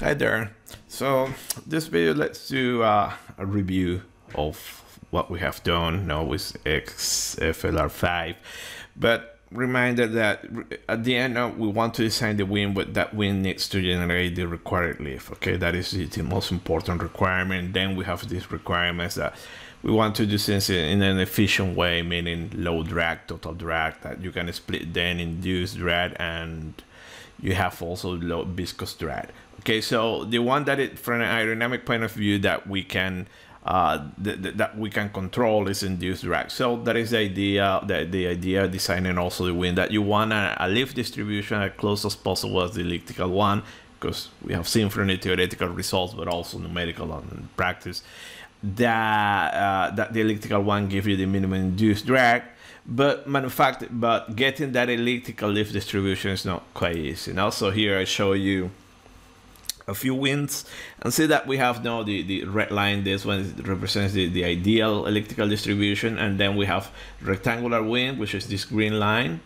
Hi there. So this video, let's do a review of what we have done now with XFLR5. But reminder that at the end we want to design the win, but that win needs to generate the required leaf. Okay, that is the most important requirement. Then we have these requirements that we want to do things in an efficient way, meaning low drag, total drag, that you can split then induced drag, and you have also low viscous drag. Okay, so the one that it from an aerodynamic point of view that we can control is induced drag. So that is the idea. The idea of designing also the wind, that you want a leaf distribution as close as possible as the elliptical one, because we have seen from the theoretical results, but also numerical and practice, that that the elliptical one gives you the minimum induced drag. But getting that elliptical leaf distribution is not quite easy. And also here I show you a few winds, and see that we have now the red line. This one represents the ideal elliptical distribution, and then we have rectangular wind, which is this green line.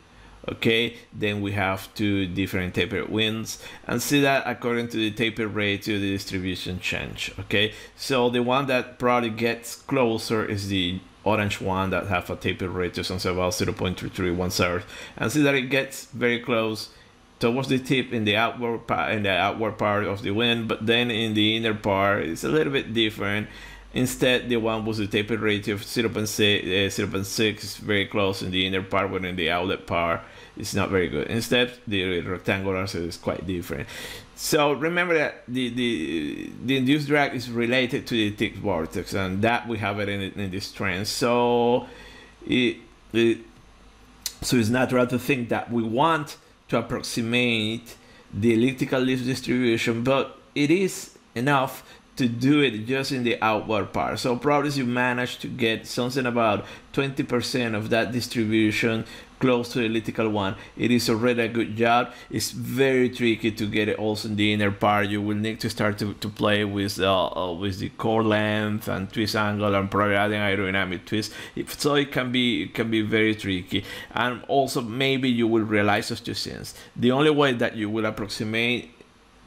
Okay, then we have two different taper winds, and see that according to the taper ratio the distribution change. Okay, so the one that probably gets closer is the orange one that have a taper ratio something about 0.331, and see that it gets very close towards the tip in the outward part of the wind, but then in the inner part it's a little bit different. Instead, the one with the taper ratio of 0.6 is very close in the inner part, but in the outlet part it's not very good. Instead, the rectangular is quite different. So remember that the induced drag is related to the thick vortex, and that we have it in this trend. So so it's natural to think that we want to approximate the elliptical leaf distribution, but it is enough to do it just in the outward part. So probably you manage to get something about 20% of that distribution close to the elliptical one. It is already a good job. It's very tricky to get it also in the inner part. You will need to start to play with the core length and twist angle, and probably adding aerodynamic twist. If so, it can be very tricky. And also maybe you will realize those two things. The only way that you will approximate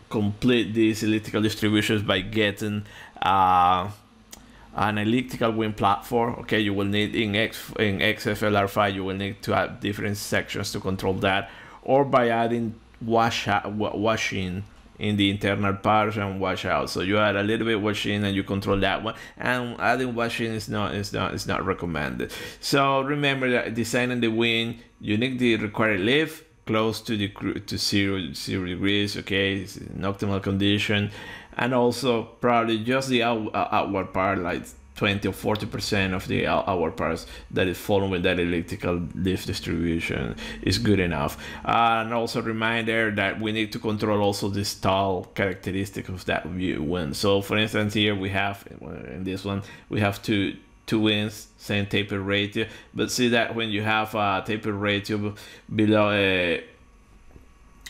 complete these elliptical distributions by getting an elliptical wind platform. Okay, you will need in XFLR5 you will need to add different sections to control that, or by adding washing in the internal part and wash out. So you add a little bit washing and you control that one. And adding washing is not recommended. So remember that designing the wind, you need the required leaf close to the zero degrees. Okay, it's an optimal condition, and also probably just the outward part, like 20 or 40% of the outward parts that is following with that elliptical leaf distribution is good enough. And also reminder that we need to control also the stall characteristic of that wind. So for instance, here we have in this one we have two winds, same taper ratio, but see that when you have a taper ratio below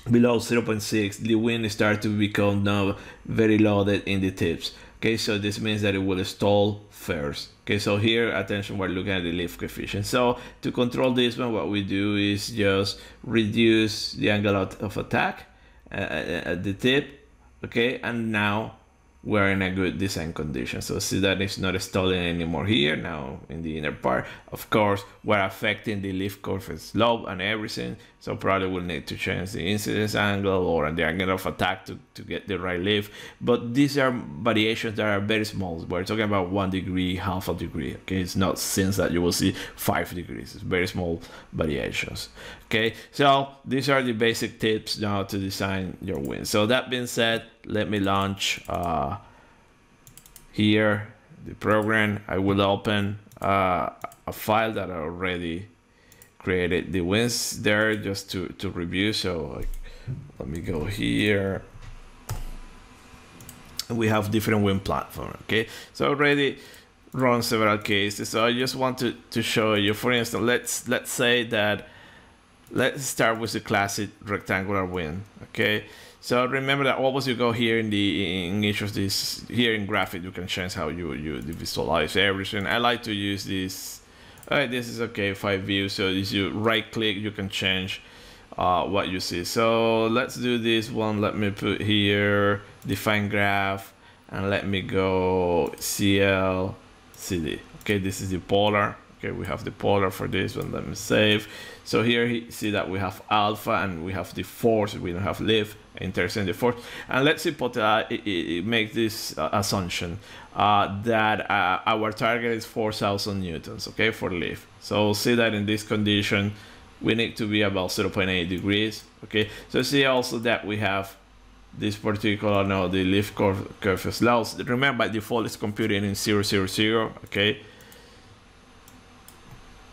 below 0.6, the wind starts to become now very loaded in the tips. Okay, so this means that it will stall first. Okay, so here, attention, we're looking at the leaf coefficient. So to control this one, what we do is just reduce the angle of attack at the tip. Okay, and now we're in a good design condition. So see that it's not stalling anymore here. Now in the inner part, of course, we're affecting the leaf curve slope and everything. So probably we'll need to change the incidence angle or the angle of attack to get the right leaf. But these are variations that are very small. We're talking about 1 degree, half a degree. Okay, it's not since that you will see 5 degrees. It's very small variations. Okay, so these are the basic tips now to design your wind. So that being said, let me launch here the program. I will open a file that I already created the winds there just to review. So let me go here. We have different wind platform. Okay, so already run several cases. So I just want to show you. For instance, let's say that let's start with the classic rectangular wind. Okay. So remember that always you go here in each of these, here in graphic you can change how you visualize everything. I like to use this. All right, this is okay, 5 views. So if you right click, you can change what you see. So let's do this one. Let me put here define graph and let me go CL CD. Okay, this is the polar. Okay, we have the polar for this one. Let me save. So here you see that we have alpha and we have the force. We don't have lift, interesting, the force. And let's suppose make this assumption that our target is 4,000 newtons, okay, for lift. So see that in this condition, we need to be about 0.8 degrees, okay. So see also that we have this particular, no, the lift curve is low. Remember, by default, it's computed in 0, 0, 0, okay.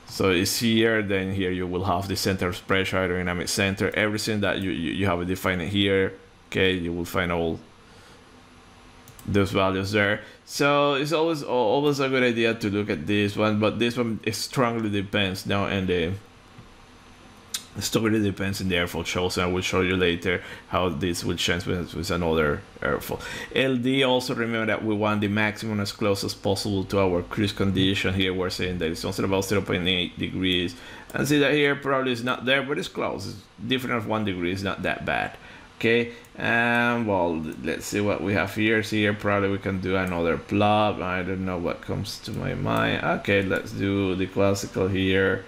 So it's here, then here you will have the center of pressure, aerodynamic center, everything that you have defined here, okay. You will find all those values there. So it's always a good idea to look at this one, but this one strongly depends now on the airflow chosen. I will show you later how this will change with another airflow. LD, also remember that we want the maximum as close as possible to our cruise condition. Here we're saying that it's also about 0.8 degrees. And see that here probably is not there, but it's close. It's different of 1 degree, it's not that bad. Okay, and well, let's see what we have here. See here, probably we can do another plot. I don't know what comes to my mind. Okay, let's do the classical here.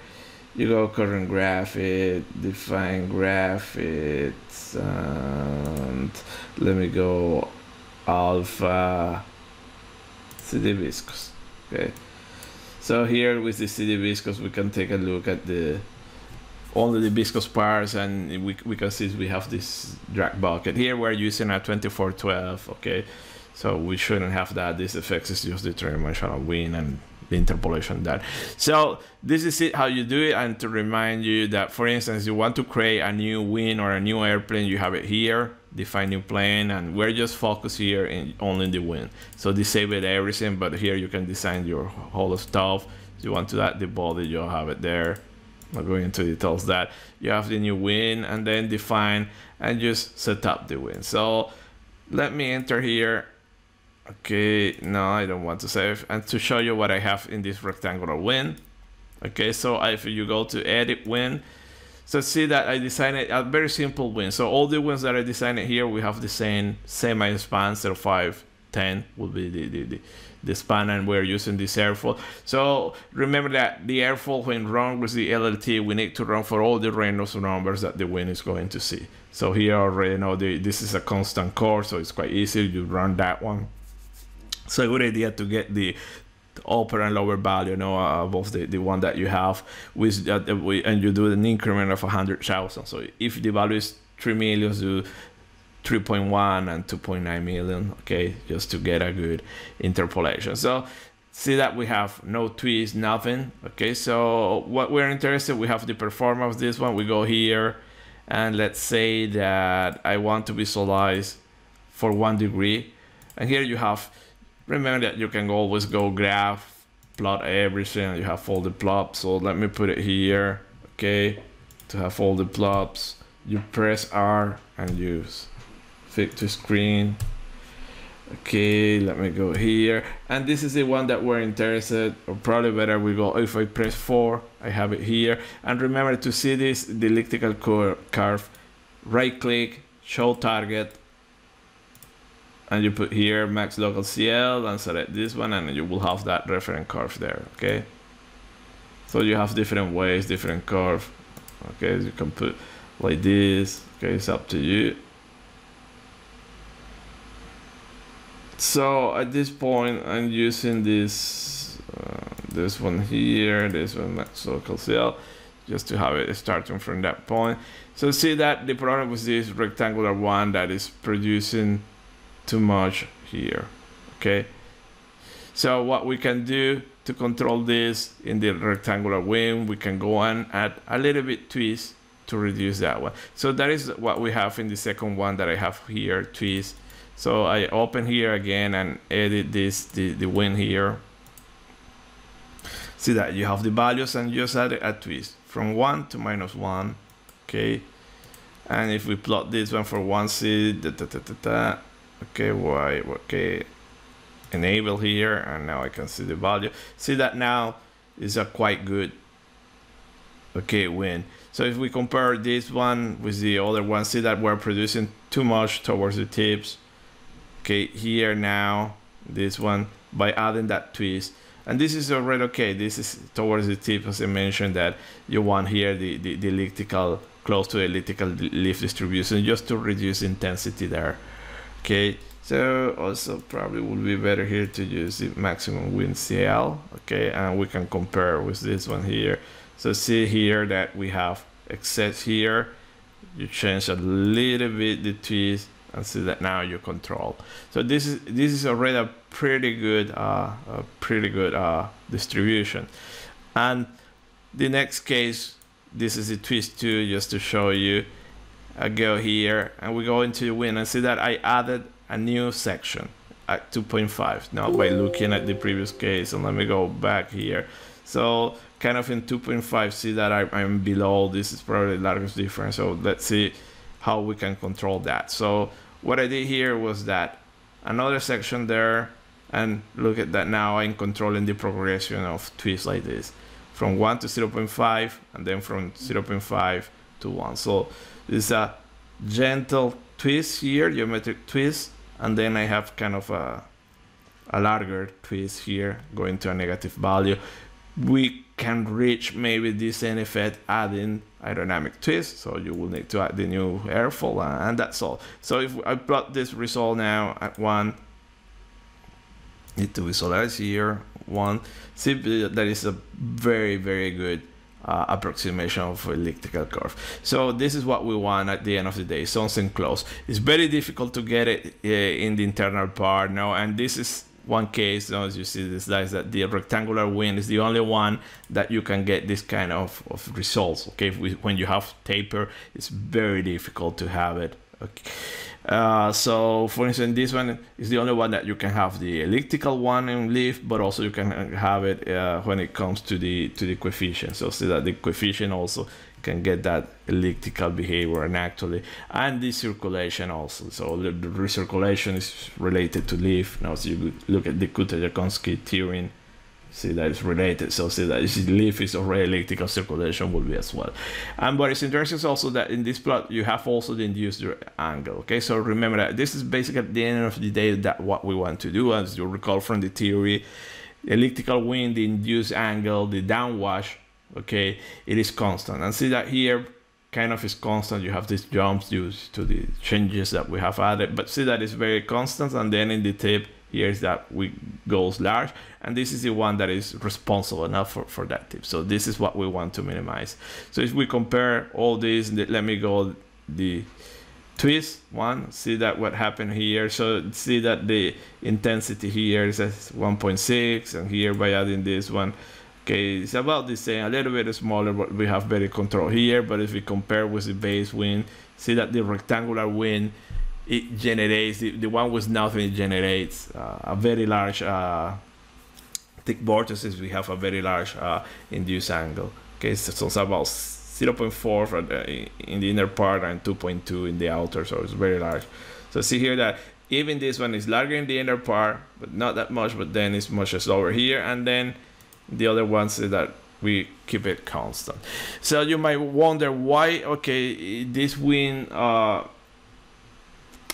You go current graph, define graph, and let me go alpha CD viscous. Okay, so here with the CD viscous, we can take a look at the only the viscous parts, and we can see we have this drag bucket here. We're using a 2412. Okay, so we shouldn't have that. This effects is just the three-dimensional wind and interpolation that. So this is it, how you do it. And to remind you that, for instance, you want to create a new wing or a new airplane, you have it here, define new plane, and we're just focused here in only the wing. So disable everything, but here you can design your whole stuff. If you want to add the body, you'll have it there. I'm not going into details that. You have the new wing and then define and just set up the wing. So let me enter here. Okay, no, I don't want to save. And to show you what I have in this rectangular wing. Okay, so if you go to edit wing, so see that I designed a very simple wing. So all the wings that I designed here, we have the same semi-span, 0.5, 10 will be the span, and we're using this airfoil. So remember that the airfoil, when run with the LLT, we need to run for all the Reynolds numbers that the wind is going to see. So here already, you know, this is a constant core, so it's quite easy. You run that one. It's a good idea to get the upper and lower value, you know, above the one that you have, with and you do an increment of 100,000. So if the value is 3 million, do 3.1 and 2.9 million, okay, just to get a good interpolation. So see that we have no twist, nothing. Okay, so what we're interested, we have the performance of this one. We go here, and let's say that I want to visualize for 1 degree, and here you have. Remember that you can always go graph, plot everything, you have all the plots. So let me put it here, okay, to have all the plots. You press R and use fit to screen. Okay, let me go here. And this is the one that we're interested, or probably better we go, if I press 4, I have it here. And remember, to see this, the elliptical curve, right click, show target, and you put here max local CL and select this one, and you will have that reference curve there, okay? So you have different ways, different curve, okay? You can put like this, okay, it's up to you. So at this point, I'm using this, this one here, this one max local CL, just to have it starting from that point. So see that the problem with this rectangular one that is producing too much here, okay? So what we can do to control this in the rectangular wing, we can go and add a little bit twist to reduce that one. So that is what we have in the second one that I have here, twist. So I open here again and edit this, the wing here. See that you have the values and just add a twist from 1 to -1, okay? And if we plot this one for 1C, okay, why? Okay, enable here, and now I can see the value. See that now is a quite good Okay, win. So if we compare this one with the other one, see that we're producing too much towards the tips. Okay, here now, this one, by adding that twist. And this is already okay. This is towards the tip, as I mentioned, that you want here the elliptical, close to elliptical leaf distribution, just to reduce intensity there. Okay, so also probably would be better here to use the maximum win CL. Okay, and we can compare with this one here. So see here that we have excess here. You change a little bit the twist and see that now you control. So this is already a pretty good distribution. And the next case, this is a twist too, just to show you. I go here and we go into the win and see that I added a new section at 2.5. Now by looking at the previous case, and let me go back here. So kind of in 2.5, see that I'm below. This is probably the largest difference. So let's see how we can control that. So what I did here was that another section there, and look at that now. I'm controlling the progression of twists like this, from 1 to 0.5, and then from 0.5 to 1. So this is a gentle twist here, geometric twist, and then I have kind of a larger twist here, going to a negative value. We can reach maybe this end effect adding aerodynamic twist, so you will need to add the new airfoil, and that's all. So if I plot this result now at 1, need to visualize here, 1, see that is a very, very good approximation of elliptical curve. So this is what we want at the end of the day, something close. It's very difficult to get it in the internal part now, and this is one case, so as you see this slides, that the rectangular win is the only one that you can get this kind of results. Okay, when you have taper, it's very difficult to have it. Okay, so for instance, this one is the only one that you can have the elliptical one in leaf, but also you can have it when it comes to the coefficient. So see that the coefficient also can get that elliptical behavior, and actually, and the circulation also. So the recirculation is related to leaf. Now, so you look at the Kutta-Joukowski theorem, see that it's related. So see that if the leaf is already elliptical, circulation will be as well. And what is interesting is also that in this plot, you have also the induced angle. Okay, so remember that this is basically at the end of the day that what we want to do, as you recall from the theory, the elliptical wind, the induced angle, the downwash, okay, it is constant. And see that here kind of is constant. You have these jumps due to the changes that we have added, but see that it's very constant. And then in the tip here is that we goes large, and this is the one that is responsible enough for that tip. So this is what we want to minimize. So if we compare all these, let me go the twist one, see that what happened here. So see that the intensity here is at 1.6, and here by adding this one, okay, it's about the same, a little bit smaller, but we have better control here. But if we compare with the base wind, see that the rectangular wind, it generates, the one with nothing, it generates a very large thick vortices. We have a very large induced angle. Okay, so it's about 0.4 for in the inner part and 2.2 in the outer, so it's very large. So see here that even this one is larger in the inner part, but not that much, but then it's much slower here, and then the other ones is that we keep it constant. So you might wonder why, okay, this win,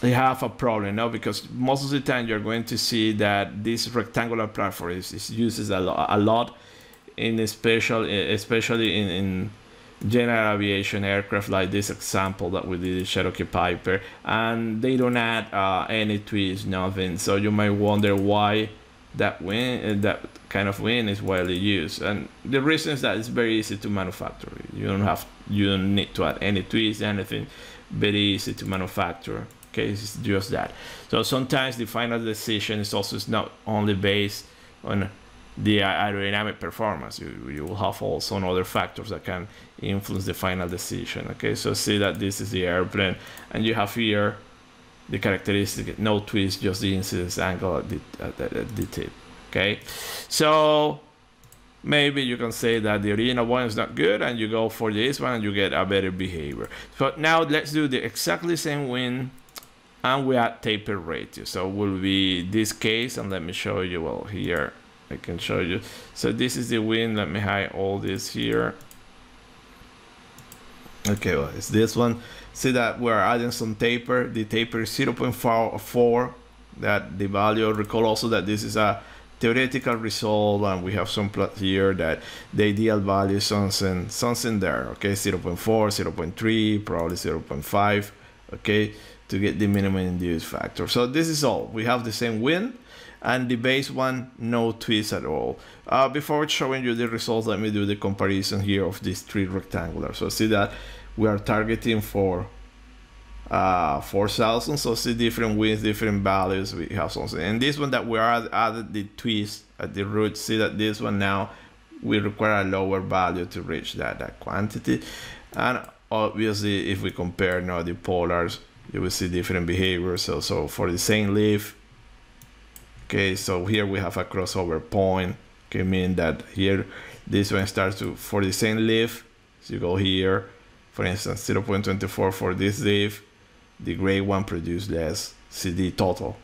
they have a problem now, because most of the time you're going to see that this rectangular platform is used a lot in especially in general aviation aircraft, like this example that we did, Cherokee Piper, and they don't add any twist, nothing. So you might wonder why that win, that kind of win, is widely used, and the reason is that it's very easy to manufacture. You don't need to add any twist, anything. Very easy to manufacture. Okay, it's just that. So sometimes the final decision is also not only based on the aerodynamic performance. You will have also other factors that can influence the final decision. Okay, so see that this is the airplane, and you have here the characteristic, no twist, just the incidence angle at the tip. Okay, so maybe you can say that the original one is not good, and you go for this one and you get a better behavior. But now let's do the exactly same win, and we add taper ratio. So will be this case, and let me show you. Well, here I can show you. So this is the win. Let me hide all this here. Okay, well, it's this one. See that we're adding some taper. The taper is 0.4. That the value, recall also that this is a theoretical result, and we have some plot here that the ideal value is something there, okay, 0.4, 0.3, probably 0.5, okay, to get the minimum induced factor. So this is all. We have the same win, and the base one, no twist at all. Before showing you the results, let me do the comparison here of these three rectangulars. So see that we are targeting for 4,000, so see different wins, different values, we have something. And this one that we added the twist at the root, see that this one now we require a lower value to reach that quantity. And obviously if we compare now the polars, you will see different behaviors. So for the same leaf, okay, so here we have a crossover point, okay, meaning that here this one starts to, for the same leaf, so you go here, for instance, 0.24 for this leaf, the gray one produced less CD total.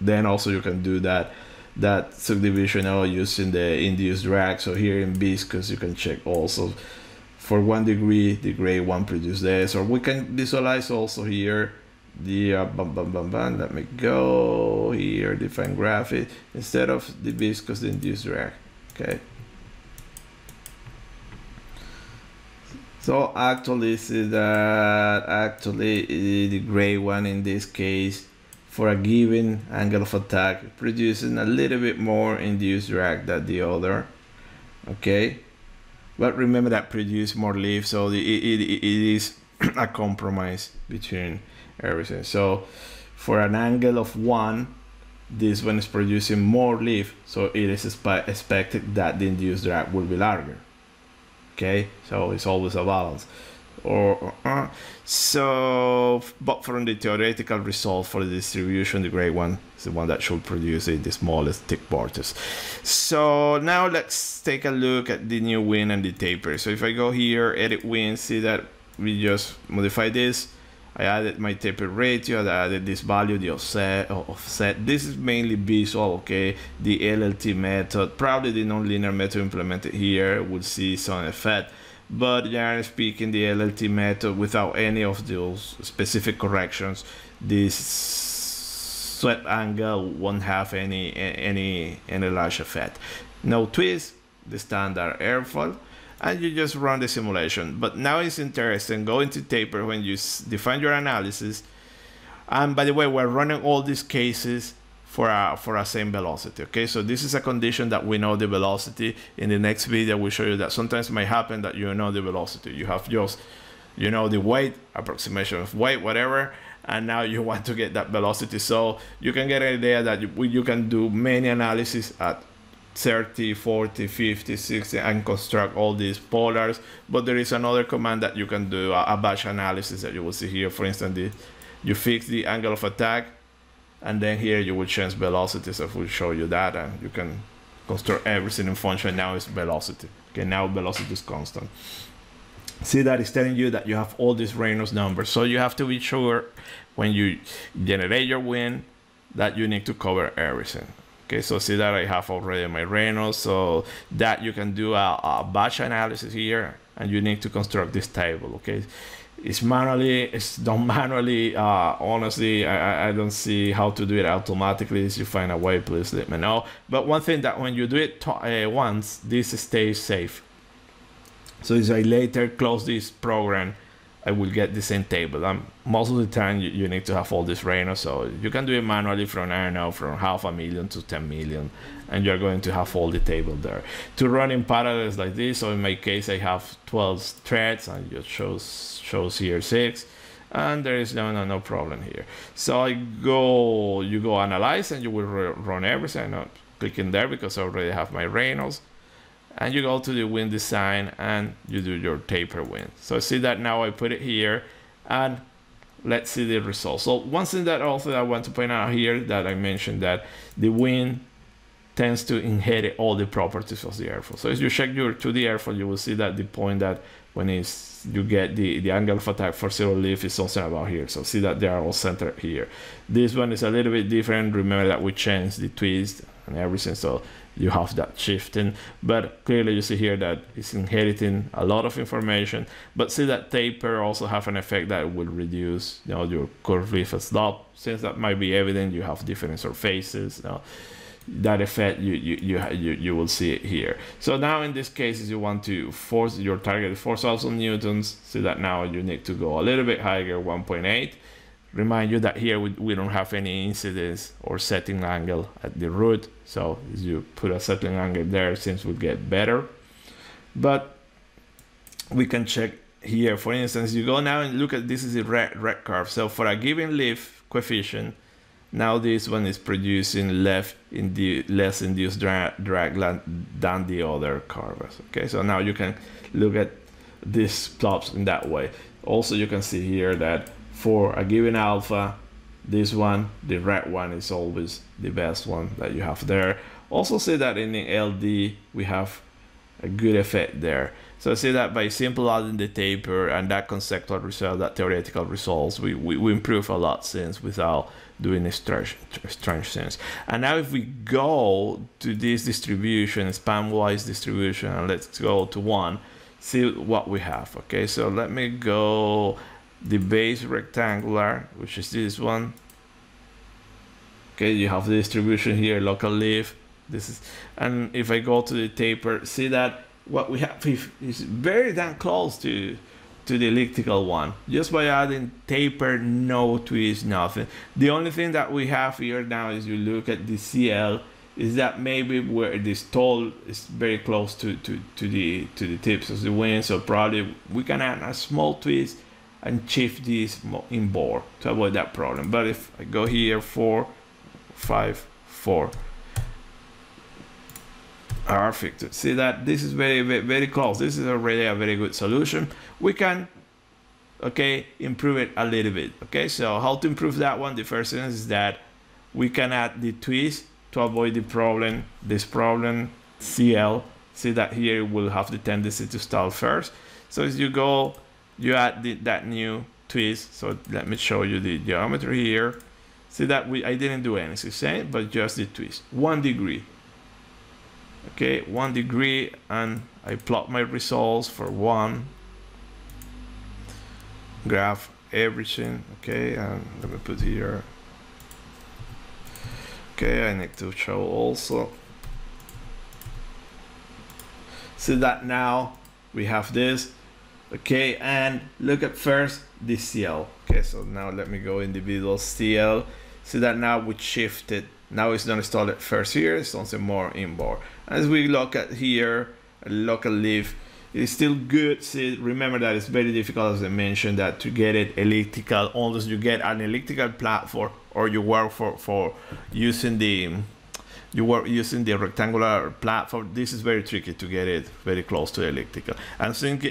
Then also you can do that subdivision using the induced drag. So here in viscous you can check also for 1 degree the gray one produced less, or we can visualize also here the let me go here, define graphic instead of the viscous, the induced drag. Okay, so actually see that actually the gray one in this case for a given angle of attack producing a little bit more induced drag than the other, okay, but remember that produce more leaves, so it is a compromise between everything. So for an angle of 1, this one is producing more leaf, so it is expected that the induced drag will be larger. Okay, so it's always a balance. But from the theoretical result for the distribution, the gray one is the one that should produce the smallest thick vortex. So now let's take a look at the new win and the taper. So if I go here, edit win, see that we just modify this. I added my taper ratio, I added this value, the offset. This is mainly visual, okay? The LLT method, probably the nonlinear method implemented here will see some effect. But generally speaking, the LLT method without any of those specific corrections, this swept angle won't have any large effect. No twist, the standard airfoil. And you just run the simulation. But now it's interesting, go into taper when you define your analysis. And by the way, we're running all these cases for a same velocity, okay? So this is a condition that we know the velocity. In the next video, we'll show you that sometimes it may happen that you know the velocity. You have just, you know, the weight, approximation of weight, whatever, and now you want to get that velocity. So you can get an idea that you can do many analyses at 30, 40, 50, 60, and construct all these polars. But there is another command that you can do, a batch analysis that you will see here. For instance, you fix the angle of attack, and then here you will change velocities. I will show you that, and you can construct everything in function. Now it's velocity. Okay, now velocity is constant. See that it's telling you that you have all these Reynolds numbers. So you have to be sure when you generate your win that you need to cover everything. Okay, so see that I have already my Reynolds, so that you can do a batch analysis here, and you need to construct this table. Okay, it's manually, it's done manually. Honestly, I don't see how to do it automatically. If you find a way, please let me know. But one thing that when you do it once, this stays safe. So if I later close this program, I will get the same table. Most of the time you need to have all this Reynolds, so you can do it manually from, I don't know, from 500,000 to 10 million, and you're going to have all the table there. To run in parallels like this, so in my case, I have 12 threads, and it shows here 6, and there is no problem here. So you go analyze, and you will run everything. I'm not clicking there because I already have my Reynolds. And you go to the win design and you do your taper win. So see that now I put it here, and let's see the result. So one thing that also I want to point out here that I mentioned, that the win tends to inherit all the properties of the airfoil. So if you check your 2D airfoil, you will see that the point that when you get the angle of attack for zero lift is something about here. So see that they are all centered here. This one is a little bit different. Remember that we changed the twist and everything, so you have that shifting, but clearly you see here that it's inheriting a lot of information. But see that taper also have an effect that will reduce, you know, your curve lift slope. Since that might be evident, you have different surfaces, you know, that effect you will see it here. So now in this case, if you want to force your target 4,000 newtons, see that now you need to go a little bit higher, 1.8. Remind you that here we don't have any incidence or setting angle at the root, so if you put a settling angle there, things would get better. But we can check here, for instance, you go now and look at this is a red curve. So for a given lift coefficient, now this one is producing less induced drag than the other curves. Okay, so now you can look at these plots in that way. Also, you can see here that for a given alpha, this one, the red one, is always the best one that you have there. Also see that in the LD, we have a good effect there. So see that by simple adding the taper and that conceptual result, that theoretical results, we improve a lot since without doing strange things. And now if we go to this distribution, spam-wise distribution, and let's go to one, see what we have. Okay, so let me go the base rectangular, which is this one. Okay, you have the distribution here, local leaf. This is, and if I go to the taper, see that what we have is very damn close to the elliptical one, just by adding taper, no twist, nothing. The only thing that we have here now is you look at the CL, is that maybe where this toll is very close to the tips of the wings, so probably we can add a small twist and shift this inboard to avoid that problem. But if I go here, 4, 5, 4, perfect. See that this is very, very close. This is already a very good solution. We can, okay, improve it a little bit. Okay, so how to improve that one? The first thing is that we can add the twist to avoid the problem, this problem CL. See that here it will have the tendency to stall first. So as you go, you add that new twist. So let me show you the geometry here. See that I didn't do anything same, but just the twist, 1 degree. Okay, 1 degree, and I plot my results for one, graph everything. Okay, and let me put here. Okay, I need to show also. See that now we have this. Okay, and look at first the CL. Okay, so now let me go individual CL. See that now we shifted. Now it's not installed at first here, it's something more inboard. As we look at here, local leaf, it's still good. See, remember that it's very difficult, as I mentioned, that to get it elliptical, unless you get an elliptical platform or you work for using the rectangular platform. This is very tricky to get it very close to elliptical. And since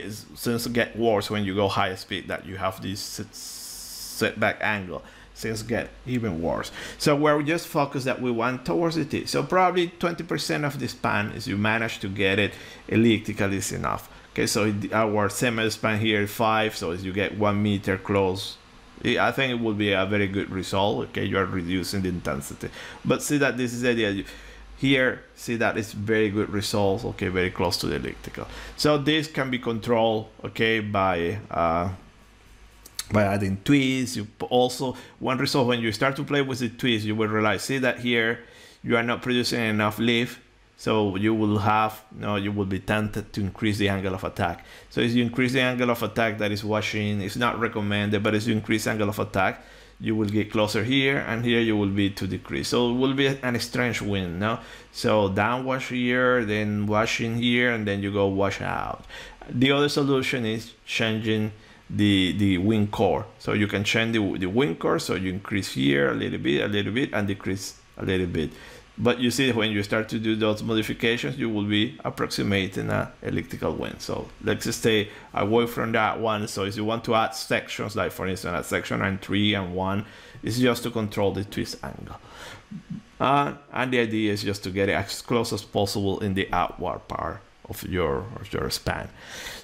it gets worse when you go high speed, that you have this setback angle, things get even worse. So we're just focused that we want towards the T. So probably 20% of the span is you manage to get it elliptical is enough. Okay, so our semi span here is 5. So as you get 1 meter close, I think it will be a very good result. Okay, you are reducing the intensity. But see that this is the idea. Here, see that it's very good results. Okay, very close to the elliptical. So this can be controlled, okay, by adding twists. You also, one result, when you start to play with the twist, you will realize, see that here, you are not producing enough lift. So you will have, no, you will be tempted to increase the angle of attack. So as you increase the angle of attack, that is washing, it's not recommended, but as you increase angle of attack, you will get closer here, and here you will be to decrease. So it will be an strange wind, no? So downwash here, then washing here, and then you go wash out. The other solution is changing the wing core. So you can change the wing core, so you increase here a little bit, and decrease a little bit. But you see, when you start to do those modifications, you will be approximating an elliptical wind. So let's just stay away from that one. So if you want to add sections, like for instance, at section 3 and 1, it's just to control the twist angle. And the idea is just to get it as close as possible in the outward part of your span.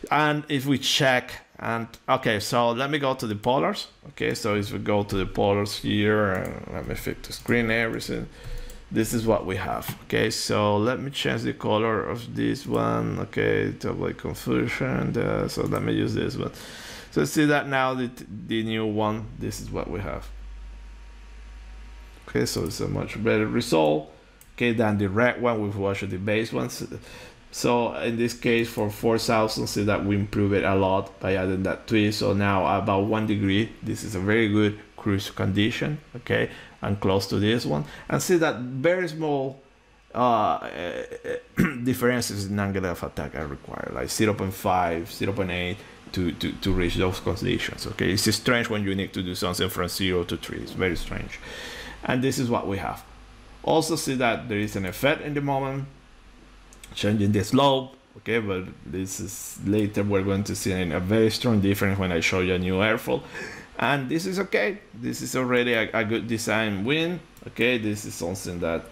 And if we check, and okay, so let me go to the polars. Okay, so if we go to the polars here, and let me fix the screen, everything. This is what we have. Okay, so let me change the color of this one. Okay, totally confusion. So let me use this one. So see that now the new one. This is what we have. Okay, so it's a much better result. Okay, than the red one we've watched the base ones. So in this case for 4000, see that we improve it a lot by adding that twist. So now about 1 degree, this is a very good cruise condition. Okay, and close to this one, and see that very small differences in angle of attack are required, like 0.5, 0.8 to reach those conditions. Okay, it's strange when you need to do something from 0 to 3. It's very strange, and this is what we have. Also see that there is an effect in the moment changing the slope. Okay, but this is later we're going to see a very strong difference when I show you a new airfoil. And this is okay. This is already a good design win. Okay, this is something that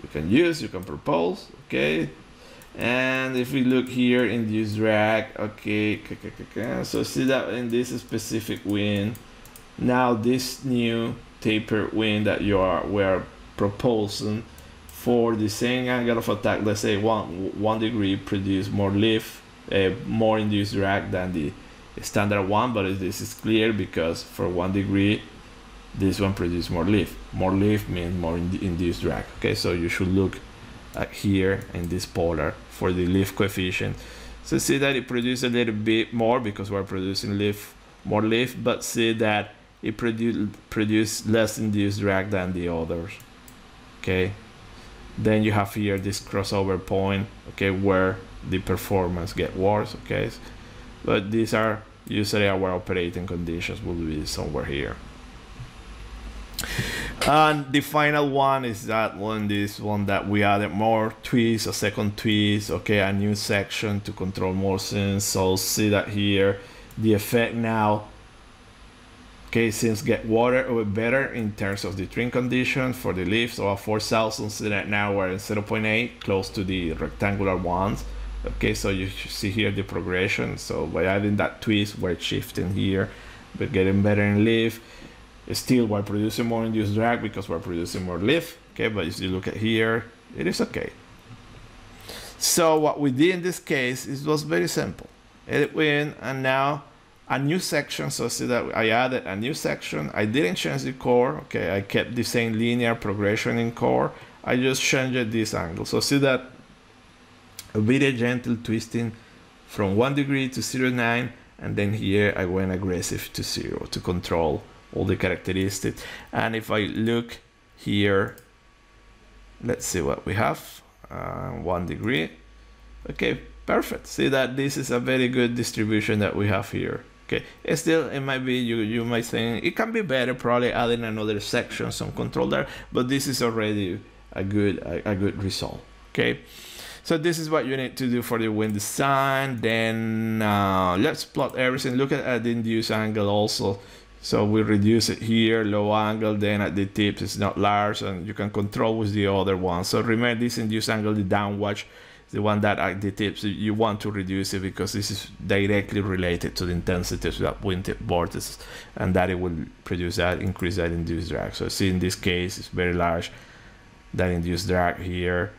you can use, you can propose. Okay, and if we look here in this drag, okay, so see that in this specific win, now this new tapered win that you are we're proposing for the same angle of attack, let's say one degree, produce more lift, more induced drag than the standard one, but this is clear because for 1 degree, this one produces more lift. More lift means more induced drag. Okay, so you should look at here in this polar for the lift coefficient. So see that it produces a little bit more because we're producing lift, more lift, but see that it produce less induced drag than the others. Okay, then you have here this crossover point. Okay, where the performance get worse. Okay, but these are usually our operating conditions will be somewhere here. And the final one is that one, this one that we added more twists, a second twist, okay, a new section to control more things. So see that here, the effect now, okay, since get water or better in terms of the trim condition for the leaves, so 4000, see that now we're in 0.8, close to the rectangular ones. Okay, so you see here the progression. So by adding that twist, we're shifting here, but getting better in lift. Still, we're producing more induced drag because we're producing more lift. Okay, but if you look at here, it is okay. So what we did in this case, it was very simple. Edit win, and now a new section. So see that I added a new section. I didn't change the core. Okay, I kept the same linear progression in core. I just changed this angle. So see that a very gentle twisting from 1 degree to 0.9, and then here I went aggressive to 0 to control all the characteristics. And if I look here, let's see what we have. 1 degree. Okay, perfect. See that this is a very good distribution that we have here. Okay, it's still, it might be, you might think it can be better, probably adding another section, some control there, but this is already a good result. Okay. So this is what you need to do for the wind design. Then let's plot everything. Look at the induced angle also. So we reduce it here, low angle, then at the tips it's not large, and you can control with the other one. So remember this induced angle, the downwatch, the one that at the tips, you want to reduce it because this is directly related to the intensity of that wind tip vortices, and that it will produce that, increase that induced drag. So see in this case, it's very large, that induced drag here.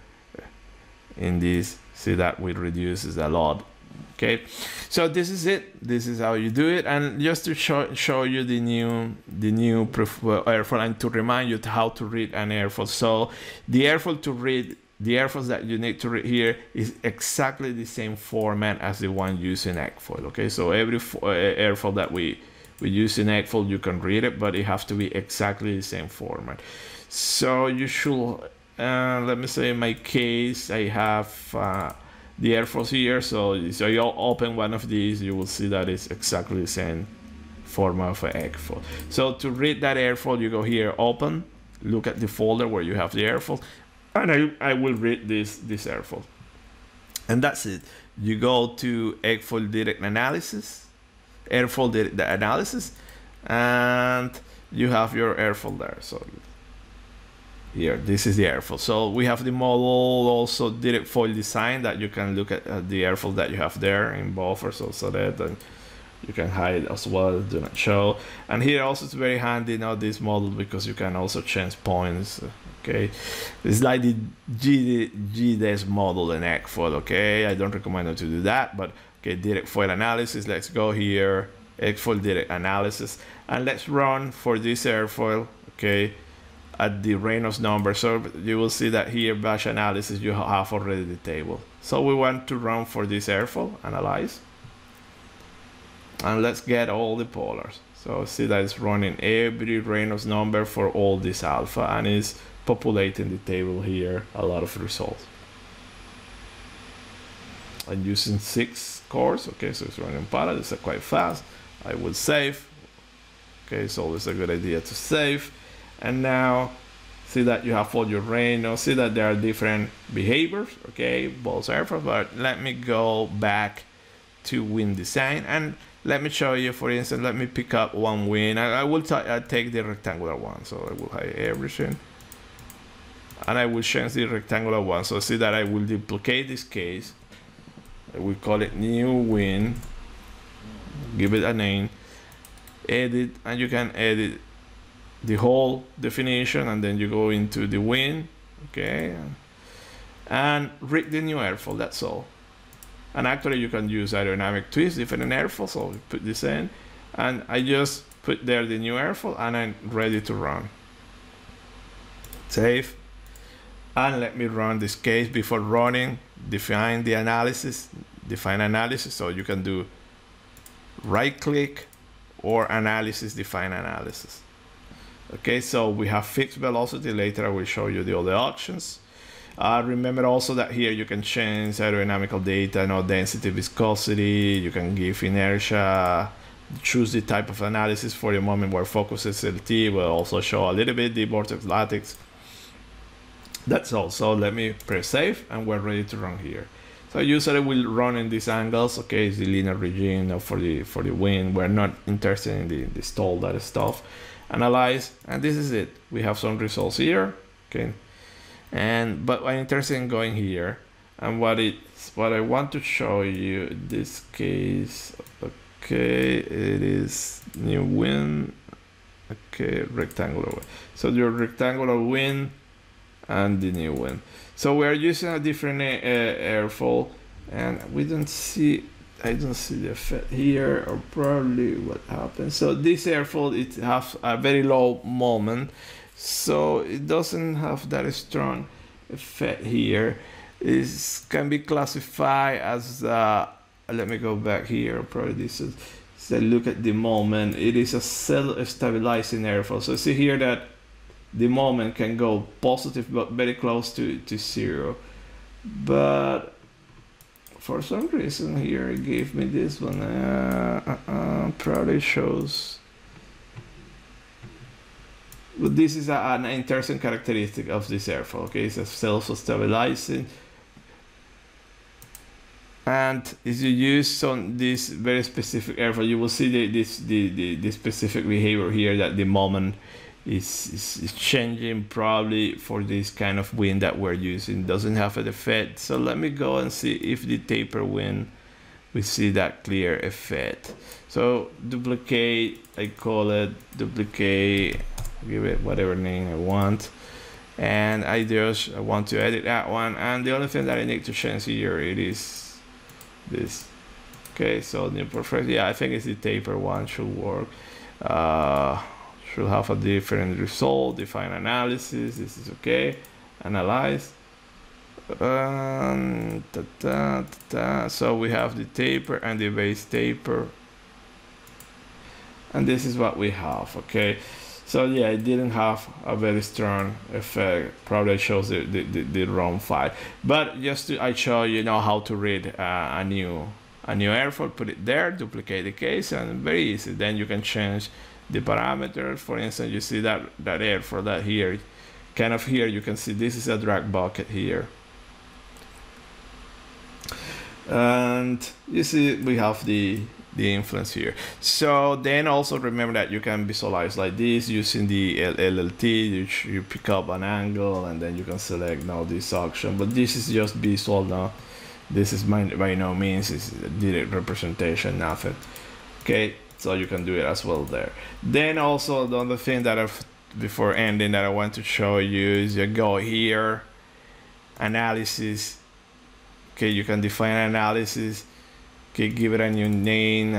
In this, see that we reduces a lot. Okay, so this is it. This is how you do it. And just to show you the new airfoil, and to remind you how to read an airfoil. So the airfoil to read, the airfoils that you need to read here is exactly the same format as the one used in XFoil. Okay, so every airfoil that we use in XFoil, you can read it, but it has to be exactly the same format. So you should. Let me say in my case, I have the airfoils here. So you open one of these, you will see that it's exactly the same format of an XFoil. So to read that airfoil, you go here, open, look at the folder where you have the airfoil, and I will read this airfoil. And that's it. You go to XFoil direct analysis, airfoil direct analysis, and you have your airfoil there. So here. This is the airfoil. So we have the model, also the foil design, that you can look at the airfoil that you have there in buffers, also that, and you can hide as well, do not show. And here also it's very handy now, this model, because you can also change points. Okay, it's like the GDES model in XFoil. Okay, I don't recommend you to do that, but okay, direct foil analysis. Let's go here, XFoil direct analysis, and let's run for this airfoil. Okay, at the Reynolds number. So you will see that here, batch analysis, you have already the table. So we want to run for this airfoil, analyze, and let's get all the polars. So see that it's running every Reynolds number for all this alpha, and it's populating the table here, a lot of results. I'm using 6 cores, okay, so it's running parallel, it's quite fast. I would save, okay, it's always a good idea to save. And now see that you have all your Reynolds. See that there are different behaviors, okay, both airfoils. But let me go back to wing design and let me show you. For instance, let me pick up one wing. I will take the rectangular one, so I will hide everything, and I will change the rectangular one. So see that I will duplicate this case. I will call it new wing, give it a name, edit, and you can edit the whole definition, and then you go into the win, okay, and read the new airfoil. That's all. And actually you can use aerodynamic twist, different airfoil. So we put this in, and I just put there the new airfoil, and I'm ready to run. Save, and let me run this case. Before running, define the analysis, define analysis. So you can do right click or analysis, define analysis. Okay, so we have fixed velocity. Later I will show you the other options. Remember also that here you can change aerodynamical data, no density, viscosity. You can give inertia, choose the type of analysis. For the moment where focuses LT, will also show a little bit the vortex lattice. That's all. So let me press save, and we're ready to run here. So usually we'll run in these angles. Okay, it's the linear region for the wind. We're not interested in the stall, that stuff. Analyze, and this is it. We have some results here, okay. And but I'm interested in going here, and what I want to show you in this case, okay, it is new win, okay, rectangular win. So your rectangular win and the new win. So we are using a different airfoil, and we don't see. I don't see the effect here, or probably what happened. So this airfoil, it has a very low moment, so it doesn't have that strong effect here. It can be classified as let me go back here. Probably this is, so look at the moment. It is a self-stabilizing airfoil. So see here that the moment can go positive, but very close to zero. But for some reason here it gave me this one, probably shows. But this is an interesting characteristic of this airfoil, okay, it's a self-stabilizing. And if you use on this very specific airfoil, you will see the specific behavior here, that the moment is changing, probably for this kind of wind that we're using. Doesn't have an effect. So let me go and see if the taper wind, we see that clear effect. So duplicate, I call it duplicate, give it whatever name I want, and I want to edit that one. And the only thing that I need to change here, it is this. Okay, so new perfect, yeah, I think it's the taper one should work. Should have a different result. Define analysis. This is okay. Analyze. So we have the taper and the base taper, and this is what we have. Okay. So yeah, it didn't have a very strong effect. Probably shows the wrong file. But just to show you know how to read a new airfoil. Put it there. Duplicate the case, and very easy. Then you can change the parameters. For instance, you see that airfoil that here, kind of here, you can see this is a drag bucket here, and you see we have the the influence here. So then also remember that you can visualize like this using the LLT, which you pick up an angle and then you can select now this action, but this is just visual now. This is by no means is a direct representation, nothing. Okay, so you can do it as well there. Then also the other thing that I've before ending that I want to show you is you go here, analysis. Okay, you can define analysis. Okay, give it a new name.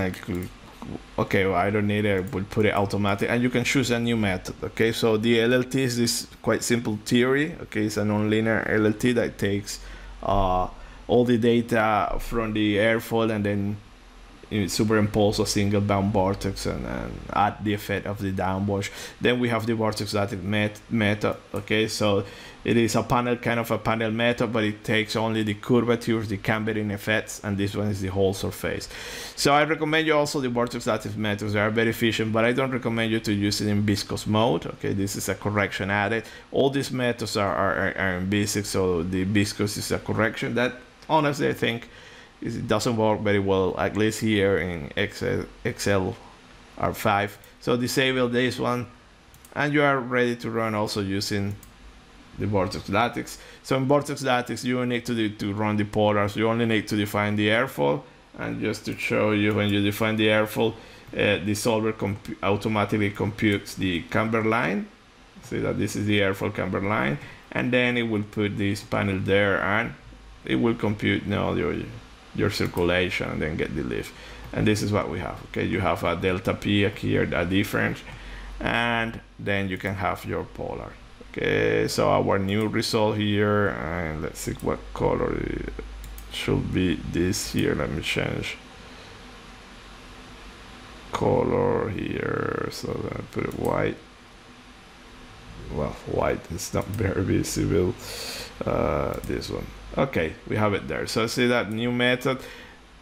Okay, well, I don't need it. I will put it automatic, and you can choose a new method. Okay, so the LLT is this quite simple theory. Okay, it's a nonlinear LLT that takes all the data from the airfoil and then you superimpose a single bound vortex and add the effect of the downwash. Then we have the vortex static method. Okay, so it is a panel, kind of a panel method, but it takes only the curvatures, the cambering effects, and this one is the whole surface. So I recommend you also the vortex static methods. They are very efficient, but I don't recommend you to use it in viscous mode. Okay, this is a correction added. All these methods are in basic, so the viscous is a correction that honestly I think it doesn't work very well, at least here in XFLR5. So disable this one, and you are ready to run also using the vortex lattice. So in vortex lattice, you need to run the polars. You only need to define the airfoil, and just to show you, when you define the airfoil, the solver automatically computes the camber line. See that this is the airfoil camber line, and then it will put this panel there, and it will compute now your circulation and then get the lift. And this is what we have. Okay, you have a delta P here, a difference, and then you can have your polar. Okay, so our new result here, and let's see what color it should be this here. Let me change color here, so let me put it white. Well, white is not very visible, this one. Okay, we have it there. So see that new method.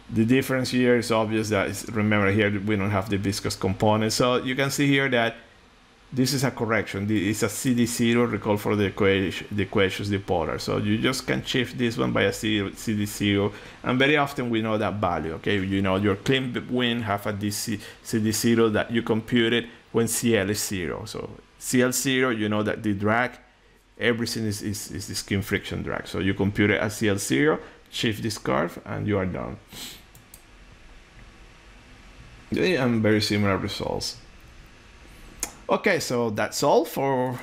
The difference here is obvious that is, remember here we don't have the viscous component. So you can see here that this is a correction. It's a CD0, recall for the equations, the polar. So you just can shift this one by a CD0, and very often we know that value. Okay, you know your clean win have a CD0 that you computed when CL is 0. So CL0, you know that the drag, everything is the skin friction drag. So you compute it as CL0, shift this curve, and you are done. Yeah, and very similar results. Okay, so that's all for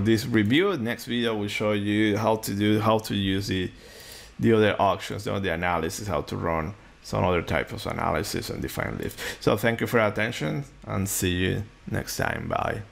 this review. Next video will show you how to use the other auctions, you know, the analysis, how to run some other type of analysis and define lift. So thank you for your attention, and see you next time. Bye.